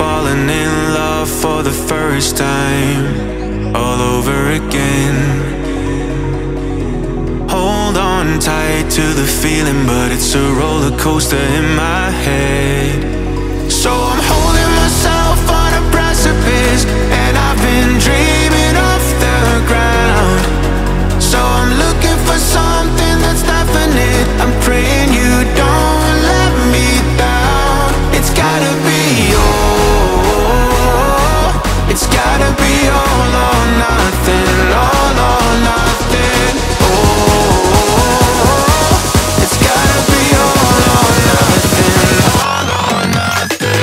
falling in love for the first time, all over again. Hold on tight to the feeling, but it's a roller coaster in my head. So I'm holding myself on a precipice, and I've been dreaming off the ground. So I'm looking for something that's definite. I'm praying you don't let me down. It's gotta be all. It's gotta be all or nothing. All or nothing. Oh, it's gotta be all or nothing. All or nothing.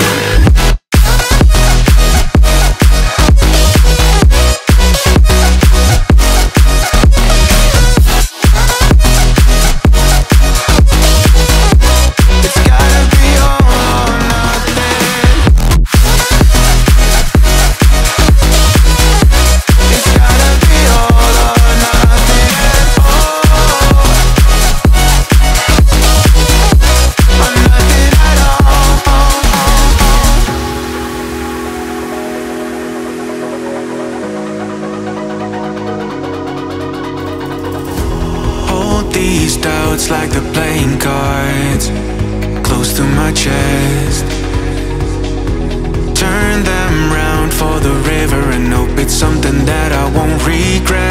These doubts like they're playing cards, close to my chest. Turn them round for the river and hope it's something that I won't regret.